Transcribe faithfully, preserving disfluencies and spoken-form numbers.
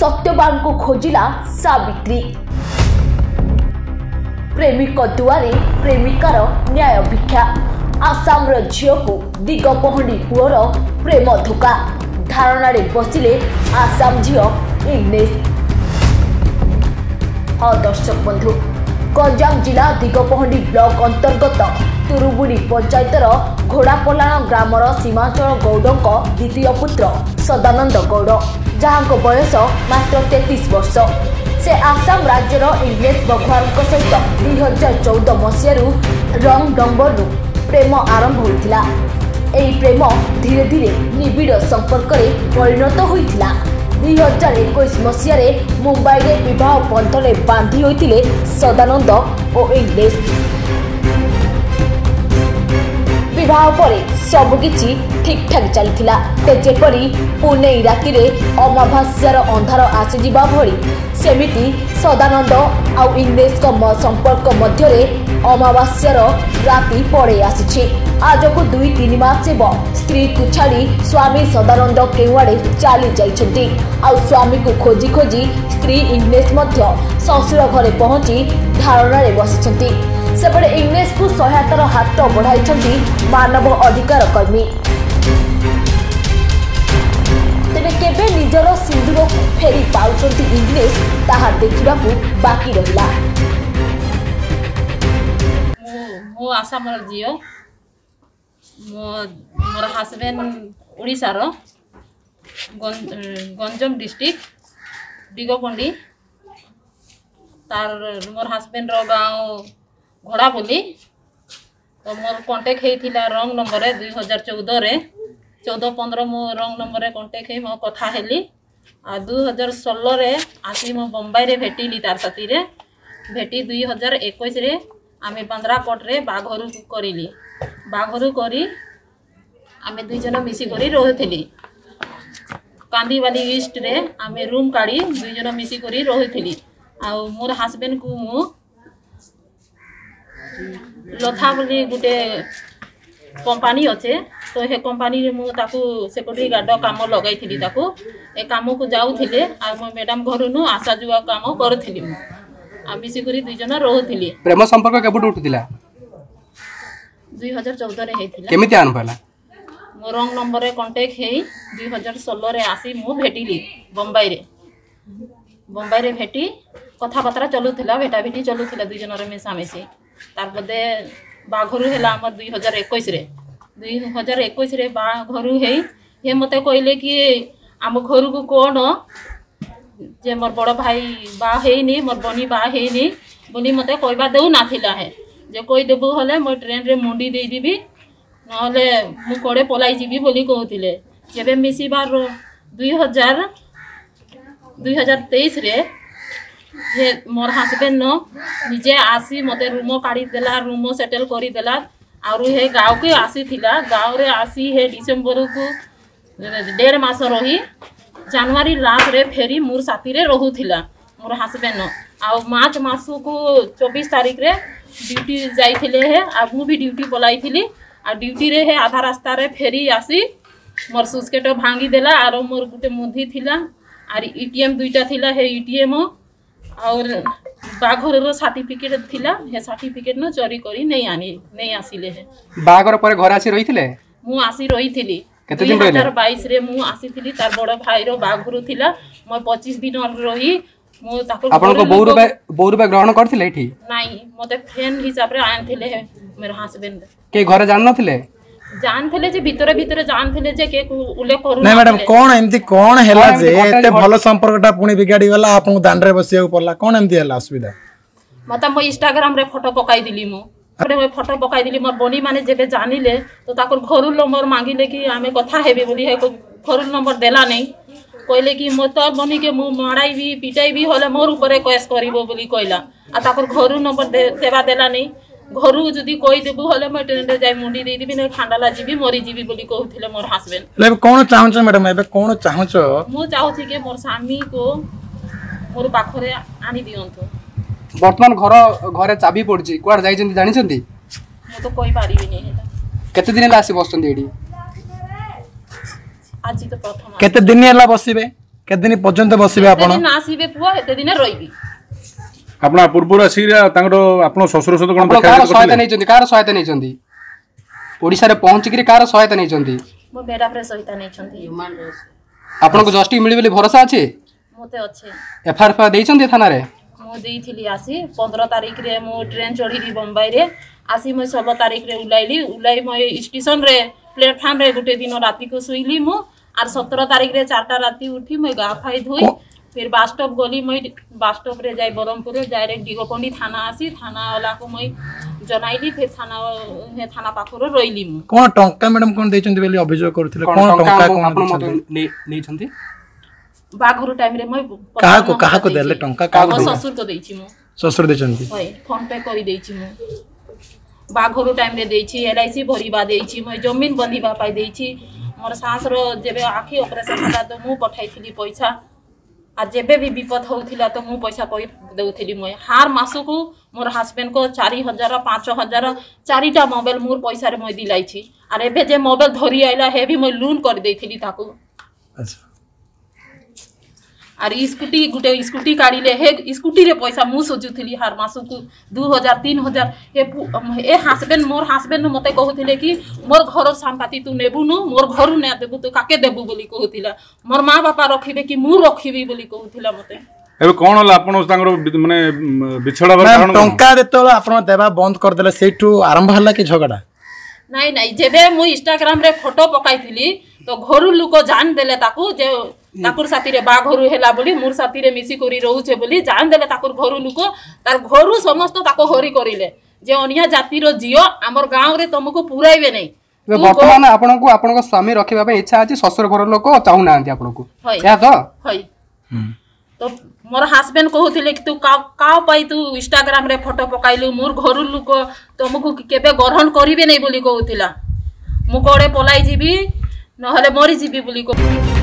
सत्यवान को खोजिला सावित्री। प्रेमिक दुआरे प्रेमिकार न्याय भिक्षा। आसामर झील को दिगपहणी पुअर प्रेम धोका। धारणारे बसिले आसाम झील इंग्लिश। हाँ दर्शक बंधु, गंजाम जिला दिगपहणी ब्लॉक अंतर्गत तुरुबुड़ी पंचायतर घोड़ापलाण ग्रामर सीमांचल गौड़ों द्वितीय पुत्र सदानंद गौड़, जहां बयस मात्र तैंतीस वर्ष, से आसाम राज्यर इंग्लेज बघुआर सहित दुई हजार चौदह मसीह रंग डम्बरु प्रेम आरंभ होता। यह प्रेम धीरे धीरे निबिड़ संपर्क परिणत होता। दुई हजार एक मसीह मुंबई में बहुत बंधन बांधि होते सदानंद और इंग्लेज। बहुत सबकिछि ठीक ठाक चलता। तेजेपरी पुणे राति अमावास्यार अंधार आसीजा भली सेमिति सदानंद आउ इंग्लेज संपर्क मध्य अमावास्यार राति पड़े आसी। आज को दुई तीन मस हे स्त्री को छाड़ी स्वामी सदानंद केवाड़े चली जाइछन्ती। आउ स्वामी को खोजी खोजी स्त्री इंग्लेज मध्य ससुर घरे पहुंची धारणारे बसिछन्ती। सेपटे इंग्लेज को सहायतार हाथ बढ़ाई मानव अधिकार कर्मी। तेरे केबे निजर सिंदूर को फेरी पाउछन्ती इंग्लेज ताहा देखा बाकी रहा। मो आसाम झील, मोर हजबैंड ओडिशार गंजम डिस्ट्रिक्ट दिगपहणी। तार मोर हजबैंड रो गाँव घोड़ा बोली। तो मोर कॉन्टेक्ट होता रंग नंबर दुई हजार चौदह चौदह पंद्रह मो रंग नंबर कॉन्टेक्ट हो कथा हेली। आ दुई हजार षोलह आसी मो बम्बई रे भेटिली तार साथी रे भेटी। दुई हजार इक्कीस रे आमे बांद्राकोट रे बाघरू करी बाघरू करी आमे दुई जन मिसी करी रही। कांदीवाली ईस्ट रे आमे रूम काढ़ी दुई जन मिसी करी रही। आ मोर हस्बैंड को मु लथा बोली गोटे कंपानी अच्छे। तो ये कंपानी रे मु ताकू सिक्यूरिटी गार्ड काम लगे ए काम को जाऊे। आ मो मैडम घर नु आशा जुआ काम करी मिसिक दुईजन रोली। प्रेम संपर्क केबुट उठला दुई हजार चौदह मो रंग नंबर रे कांटेक्ट है। दुई हजार षोलह रे आसी मु भेटिली बम्बई रे बम्बई रे भेटी कथबार्ता चलूला भेटा भेटी चलूला दुईजन मिसामिशी। तार बदे बाघरू है दुई हजार इक्कीस दुई हजार इक्कीस बाघरू है ये मत कहले कि आम घर को कौन जे मोर बड़ भाई बाईनी मोर बनी बाईनी बोली मत कह देना है जे कहीदेबू हेले मो ट्रेन रे मुंडी देदेवि ना कड़े पलै जीवि बोली कहते। जब मिसार दुई हजार दुई हजार तेईस मोर हस्बैंड न निजे आसी मत रूम काढ़ी देला रूम सेटल करी देला। आरु हे गाँव के आसी थिला गाँव रे आसी हे डिसेम्बर को डेढ़ मास रही जनवरी लास्ट रे फेरी मोर साथी रे रहुथिला मोर हस्बैंड न। आउ मार्च मास को चौबीस तारीख रे ड्यूटी जाइथिले हे। आ मु भी ड्यूटी पलाई थिली। आ ड्यूटी रे हे आधा रास्ता रे फेरी आसी मोर सुस्केट भांगी देला। आरो मोर गुटे मुंधी थिला आर ईटीएम दुईटा थिला हे ईटीएम और बाघर सर्टिफिकेट थिला हे सर्टिफिकेट न चोरी करी नहीं आनी नहीं आसीले है। बाघर पर घर आसी रही थिले मु आसी रही थिली केते दिन रही दो हज़ार बाईस रे मु आसी थिली। तार बड़ भाई रो बाघर थिला म पच्चीस दिन रही मु ताको आपन को बहु रुपया बहु रुपया ग्रहण करथिले एठी नाही मते फ्रेंड हिसाब रे आन थिले हे। मेरो हस्बैंड के घर जान न थिले जान थिले जे भीतर भीतर जान थिले जे के उल्लेख करू नाही। मैडम कोन एम्ति कोन हेला जे एते भलो संपर्कटा पुणी बिगाडी वाला आपन दान रे बसिया पल्ला कोन एम्ति हेला असुविधा मता म इंस्टाग्राम रे फोटो पकाई दिली मु अरे म फोटो पकाई दिली मोर बनी माने जेबे जानिले तो ताकर घरु नंबर मांगिले कि आमे कथा हेबे बोली हे को घरु नंबर देला नै कहले कि म त बनी के मु माराई भी पिटाई भी होले मोर ऊपर केस करिवो बोली कहला। आ ताकर घरु नंबर देबा देला नै घर जदि कहीदेबू हेले मैं ट्रेन जाए मुंडी देदेवि ना खांडाला जीवि मरीजी बोली कहते मोर हस्बैंड। कौन चाहूँ मैडम एबे कौन चाहूँ मु चाहूँ कि मोर स्वामी को मोर पाखे आनी दिंतु। बर्तमान घर घरे चाबी पड़ी कौन जाइए जानी मु तो कही पारि केते दिन आसी बस आज तो प्रथम केते दिन बसबे केदिन पर्यंत बसिबे आपण दिन आसीबे पुआ एते दिन रहिबी आपण पूर्व आसीरा तांगरो आपण ससुर सद कोन देखा कार सहायता नै चंदी कार सहायता नै चंदी ओडिसा रे पहुँच के कार सहायता नै चंदी मो बेडा पर सहायता नै चंदी ह्यूमन रिसोर्स आपण को जस्टिस मिलि बेली भरोसा अछि मोते अछि एफआर पर दै चंदी थाना रे मो देई थिली आसी पंद्रह तारीख रे मो ट्रेन चढ़ी री बम्बई रे आसी मो सोलह तारीख रे उलाइली उलाई मो स्टेशन रे प्लेटफार्म रे गुटे दिन राती को सुइली मो आर सत्रह तारीख रे चारटा राती उठी मैं गाफाई धोई फिर बस स्टॉप गली मैं बस स्टॉप रे जाई बरमपुर डायरेक्ट डिगोपंडी थाना आसी थाना वाला को मैं जनाइली फिर थाना हे थाना पाखरो रोइली मु कोन टंका मैडम कोन देचंती बेली अभियोग करथिले कोन टंका कोन आपन मत नै छंती बाघुर टाइम रे मैं कहा को कहा को देले टंका का को ससुर को देछि मु ससुर देचंती होय फोन पे करी देछि मु बाघुर टाइम रे देछि एलआईसी भरीबा देछि मैं जमीन बंधीबा पाई देछि मोर सास रो जेबे आखी ऑपरेशन होला तो मु पठाई थिली पैसा आ जेबे भी विपद होथिला तो मु पैसा पई देउथिली मय हार मासो को मोर हस्बैंड को चार हज़ार पाँच हज़ार चारिटा मोबाइल मोर पैसा रे मय दिलाई छी आ एबे जे मोबाइल धरी आइला हे भी मय लोन कर देथिली ताको अच्छा आ स्कूटी गुटे स्कूटी गाड़ी ले हे स्कूटी रे पैसा मु सोजुथिली हार मासो को दो हज़ार तीन हज़ार हे ए हस्बैंड मोर हस्बैंड मते कहथिले कि मोर घर संपत्ति तू नेबू नु मोर घर ने देबू तू काके देबू बोली कहथिला मोर मां बापा रखिबे कि मु रखिबी बोली कहथिला मते एबे कोन होला आपन तांगरो माने बिछड़ा बार कारण टंका देतला आपन देबा बंद कर देले सेठू आरंभ हला कि झगड़ा नाही नाही जेबे मु इंस्टाग्राम रे फोटो पकाइथिली तो घरु लोक जान देले ताकू जे ताकुर साथी रे बाघरु हेला बोली मोर साथी रे मिसी करी रहू छे बोली जान देले ताकुर घरु लुको तार घरु समस्त ताको होरी करिले जे अनिया जाति रो जियो हमर गांव रे तमको पुराइबे नै वर्तमान आपन को आपन को स्वामी रखिबा पे इच्छा अछि ससुर घर लोक चाहू नांती आपन को या तो होय तो मोर हस्बैंड कहथिले कि तू का का पाई तू इंस्टाग्राम रे फोटो पकाइलु मोर घरु लुको तमको केबे ग्रहण करिबे नै बोली कहथिला मु कोड़े पलाई जीबी न हले मरि जीबी बोली को